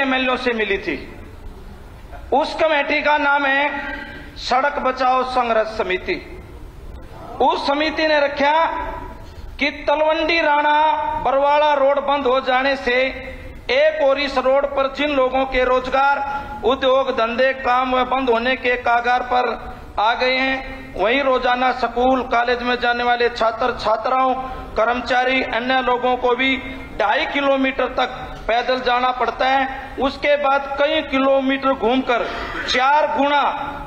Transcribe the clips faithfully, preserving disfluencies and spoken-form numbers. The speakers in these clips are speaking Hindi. एमएलओ से मिली थी। उस कमेटी का नाम है सड़क बचाओ संघर्ष समिति। उस समिति ने रखा कि तलवंडी राणा बरवाला रोड बंद हो जाने से एक और इस रोड पर जिन लोगों के रोजगार, उद्योग, धंधे, काम व बंद होने के कागार पर आ गए हैं, वहीं रोजाना स्कूल कॉलेज में जाने वाले छात्र छात्राओं, कर्मचारी, अन्य लोगों को भी ढाई किलोमीटर तक पैदल जाना पड़ता है। उसके बाद कई किलोमीटर घूमकर चार गुना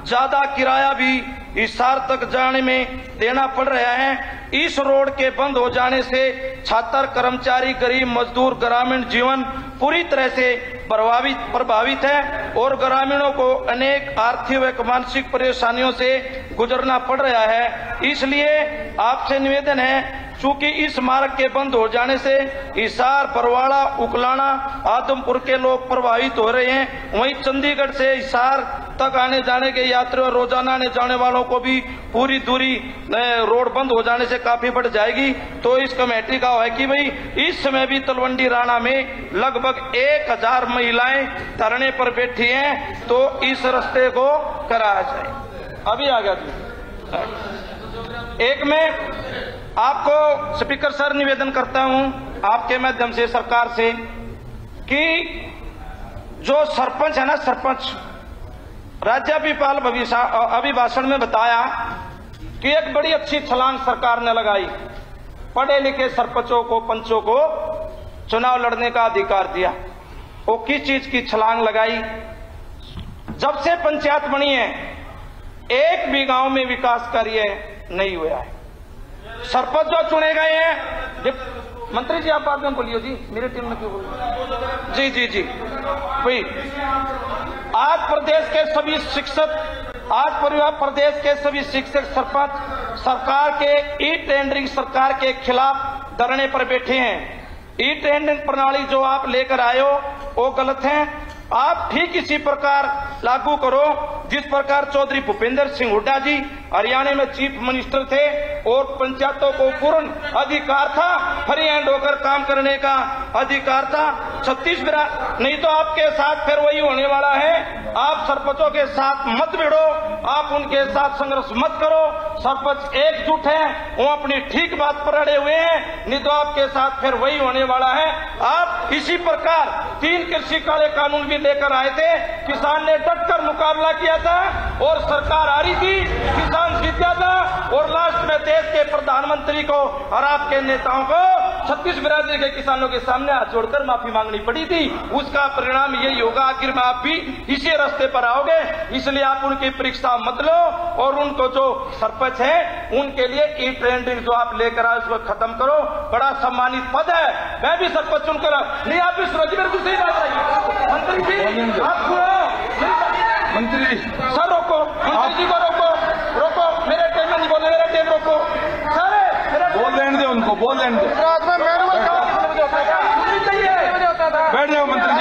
ज्यादा किराया भी हिसार तक जाने में देना पड़ रहा है। इस रोड के बंद हो जाने से छात्र, कर्मचारी, गरीब मजदूर, ग्रामीण जीवन पूरी तरह से प्रभावित प्रभावित है और ग्रामीणों को अनेक आर्थिक व मानसिक परेशानियों से गुजरना पड़ रहा है। इसलिए आपसे निवेदन है, चूंकि इस मार्ग के बंद हो जाने से हिसार, बरवाड़ा, उकलाना, आदमपुर के लोग प्रभावित हो रहे हैं, वहीं चंडीगढ़ से हिसार तक आने जाने के यात्रियों, रोजाना आने जाने वालों को भी पूरी दूरी रोड बंद हो जाने से काफी बढ़ जाएगी। तो इस कमेटी का है कि भाई इस समय भी तलवंडी राणा में लगभग एक हजार महिलाएं धरने पर बैठी हैं, तो इस रास्ते को कराया जाए। अभी आ गया एक में आपको स्पीकर सर निवेदन करता हूं आपके माध्यम से सरकार से कि जो सरपंच है ना, सरपंच राज्यपाल अभिभाषण में बताया कि एक बड़ी अच्छी छलांग सरकार ने लगाई, पढ़े लिखे सरपंचों को, पंचों को चुनाव लड़ने का अधिकार दिया। वो किस चीज की छलांग लगाई? जब से पंचायत बनी है एक भी गांव में विकास कार्य नहीं हुआ है। सरपंच जो चुने गए हैं, मंत्री जी आप बाद में बोलियो जी, मेरे टीम में क्यों बोलियो जी जी जी भाई। आज प्रदेश के सभी शिक्षक, आज परिवार प्रदेश के सभी शिक्षक सरपंच सरकार के ईटेंडरिंग सरकार के खिलाफ धरने पर बैठे हैं। ईटेंडरिंग प्रणाली जो आप लेकर आए हो वो गलत है, आप ठीक इसी प्रकार लागू करो जिस प्रकार चौधरी भूपेंद्र सिंह हुड्डा जी हरियाणा में चीफ मिनिस्टर थे और पंचायतों को पूर्ण अधिकार था, फ्री हैंड होकर काम करने का अधिकार था। छत्तीसगढ़ नहीं तो आपके साथ फिर वही होने वाला है। आप सरपंचों के साथ मत भिड़ो, आप उनके साथ संघर्ष मत करो। सरपंच एकजुट है, वो अपनी ठीक बात पर अड़े हुए हैं, नहीं तो आपके साथ फिर वही होने वाला है। आप इसी प्रकार तीन कृषि काले कानून भी लेकर आए थे, किसान ने डट कर मुकाबला किया था और सरकार आ रही थी, किसान जीत गया था और लास्ट में देश के प्रधानमंत्री को और आपके नेताओं को छत्तीस बिरादरी के किसानों के सामने हाथ जोड़कर माफी मांगनी पड़ी थी। उसका परिणाम यही होगा, आखिर में आप भी इसी रास्ते पर आओगे। इसलिए आप उनकी परीक्षा मत लो और उनको जो सरपंच है उनके लिए ई ट्रेंडिंग जो आप लेकर आए उसको खत्म करो। बड़ा सम्मानित पद है, मैं भी सरपंच चुनकर नहीं, आप इस रोजगार को सही बात चाहिए। मंत्री जी आपको मंत्री जी सर रोको, मंत्री जी को रोको रोको मेरे टाइम में नहीं बोले, मेरा टाइम रोको सर, बोल देने दो उनको, बोल देने दो। रात में मैनुअल बैठ जाओ मंत्री जी,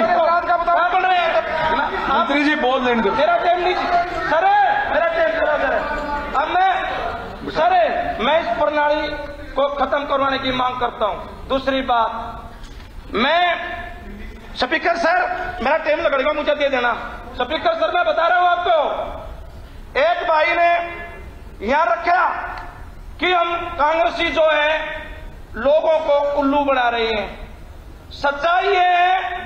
मंत्री जी बोल देने दो, मेरा टाइम नहीं सर, मेरा टाइम करा सर। अब मैं सर मैं इस प्रणाली को खत्म करवाने की मांग करता हूँ। दूसरी बात, मैं स्पीकर सर मेरा टाइम लगेगा मुझे दे देना। स्पीकर सर मैं बता रहा हूं आपको, एक भाई ने यहां रखा कि हम कांग्रेसी जो है लोगों को उल्लू बना रहे हैं। सच्चाई ये है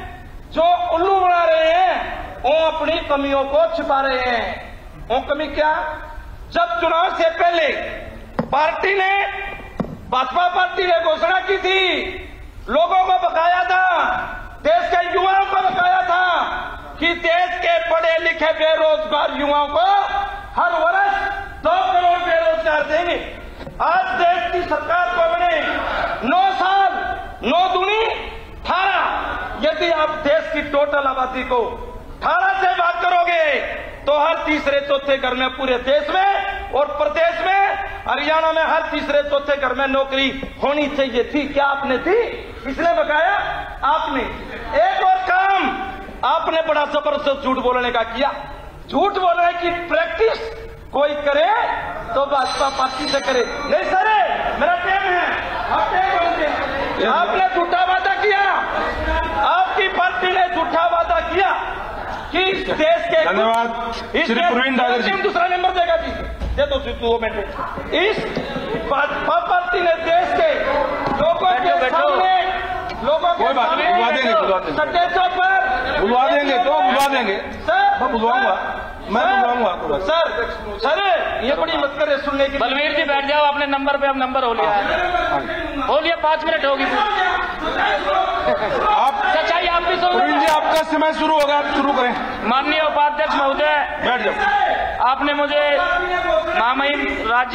जो उल्लू बना रहे हैं वो अपनी कमियों को छिपा रहे हैं। वो कमी क्या? जब चुनाव से पहले पार्टी ने, भाजपा पार्टी ने घोषणा की थी, लोगों को बताया था, देश के युवाओं को बताया था कि देश के पढ़े लिखे बेरोजगार युवाओं को हर वर्ष दो करोड़ बेरोजगार देंगे। आज देश की सरकार को बने नौ साल नौ दूनी अठारह, यदि आप देश की टोटल आबादी को अठारह से बात करोगे तो हर तीसरे चौथे घर में पूरे देश में और प्रदेश में, हरियाणा में हर तीसरे चौथे घर में नौकरी होनी चाहिए थी। क्या आपने दी? इसलिए बताया आपने। एक और काम आपने बड़ा जबरदस्त झूठ बोलने का किया। झूठ बोलने की प्रैक्टिस कोई करे तो भाजपा पार्टी से करे। नहीं सर मेरा टाइम है। आपने झूठा वादा किया, आपकी पार्टी ने झूठा वादा किया देश के धन्यवाद श्री प्रवीण डागर जी। दूसरा नंबर देगा जी, दे दो दो मिनट। इस पार्टी ने देश के लोगों के सामने लोगों के सामने सटेजों पर बुलवा देंगे तो बुलवा देंगे सर, बुलवाऊंगा मैं बुलवाऊंगा आपको सर। सर ये बड़ी मत करे सुनने की। बलवीर जी बैठ जाओ, आपने नंबर पे अब नंबर हो लिया है, हो लिया, पाँच मिनट होगी। आप सच्चाई आप भी सुन जी, आपका समय शुरू होगा, आप शुरू करें। माननीय उपाध्यक्ष महोदय बैठ जाओ। आपने मुझे महामहिम राज्य